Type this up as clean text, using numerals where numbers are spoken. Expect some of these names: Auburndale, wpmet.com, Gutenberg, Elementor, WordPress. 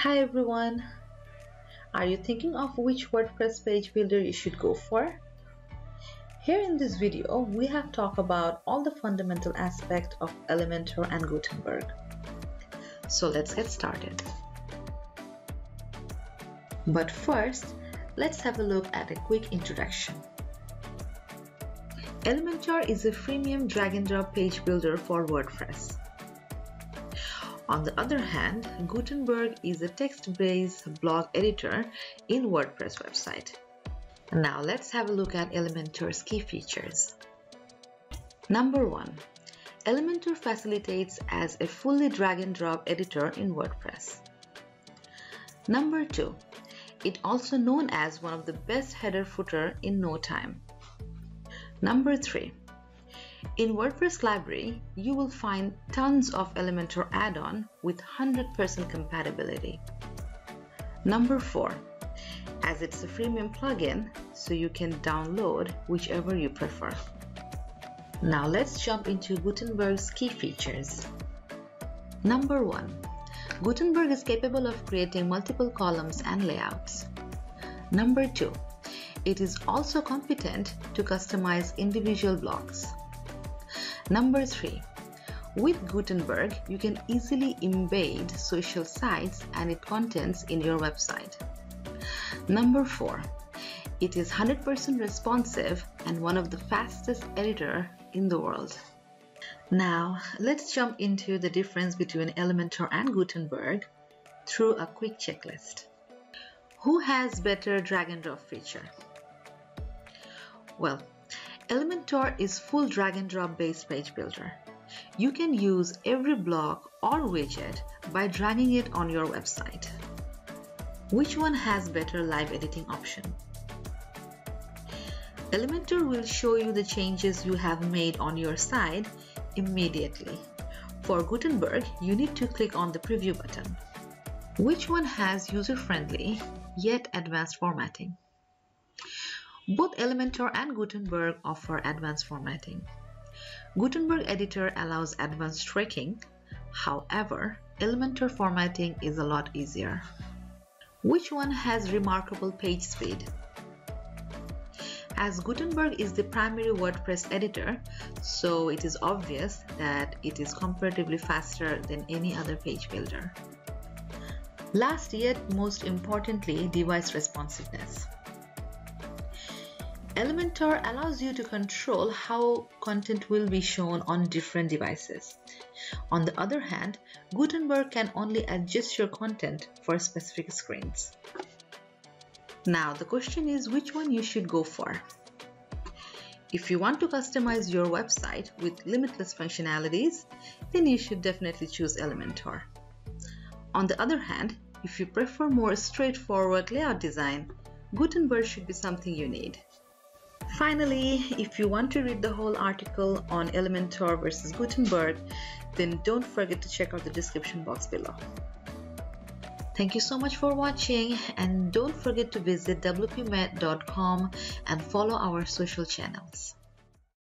Hi everyone! Are you thinking of which WordPress page builder you should go for? Here in this video, we have talked about all the fundamental aspects of Elementor and Gutenberg. So let's get started. But first, let's have a look at a quick introduction. Elementor is a freemium drag-and-drop page builder for WordPress. On the other hand, Gutenberg is a text-based blog editor in WordPress website. Now let's have a look at Elementor's key features. Number 1. Elementor facilitates as a fully drag-and-drop editor in WordPress. Number 2. It's also known as one of the best header-footer in no time. Number 3. In WordPress library, you will find tons of Elementor add-on with 100% compatibility. Number 4. As it's a freemium plugin, so you can download whichever you prefer. Now let's jump into Gutenberg's key features. Number 1. Gutenberg is capable of creating multiple columns and layouts. Number 2. It is also competent to customize individual blocks. Number 3. With Gutenberg, you can easily embed social sites and its contents in your website. Number 4. It is 100% responsive and one of the fastest editors in the world. Now, let's jump into the difference between Elementor and Gutenberg through a quick checklist. Who has better drag-and-drop feature? Well, Elementor is full drag-and-drop based page builder. You can use every block or widget by dragging it on your website. Which one has better live editing option? Elementor will show you the changes you have made on your site immediately. For Gutenberg, you need to click on the preview button. Which one has user-friendly yet advanced formatting? Both Elementor and Gutenberg offer advanced formatting. Gutenberg editor allows advanced tracking, however, Elementor formatting is a lot easier. Which one has remarkable page speed? As Gutenberg is the primary WordPress editor, so it is obvious that it is comparatively faster than any other page builder. Last yet most importantly, device responsiveness. Elementor allows you to control how content will be shown on different devices. On the other hand, Gutenberg can only adjust your content for specific screens. Now the question is which one you should go for. If you want to customize your website with limitless functionalities, then you should definitely choose Elementor. On the other hand, if you prefer more straightforward layout design, Gutenberg should be something you need. Finally, if you want to read the whole article on Elementor versus Gutenberg, then don't forget to check out the description box below. Thank you so much for watching, and don't forget to visit wpmet.com and follow our social channels.